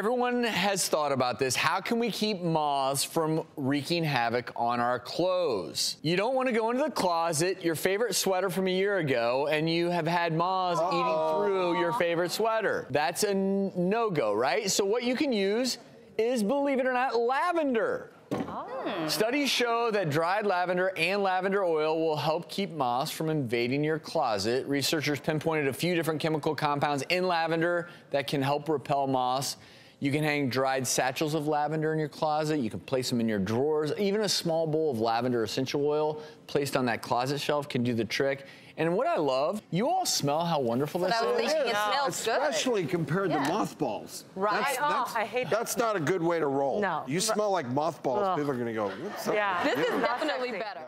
everyone has thought about this. How can we keep moths from wreaking havoc on our clothes? You don't want to go into the closet, your favorite sweater from a year ago, and you have had moths eating through your favorite sweater. That's a no-go, right? So what you can use is, believe it or not, lavender. Studies show that dried lavender and lavender oil will help keep moths from invading your closet. Researchers pinpointed a few different chemical compounds in lavender that can help repel moths. You can hang dried satchels of lavender in your closet. You can place them in your drawers. Even a small bowl of lavender essential oil placed on that closet shelf can do the trick. And what I love, you all smell how wonderful this is. It smells especially good. Compared to mothballs. Right. I hate that. That's not a good way to roll. No. You smell like mothballs. People are going to go, what's up? Yeah. This is definitely better.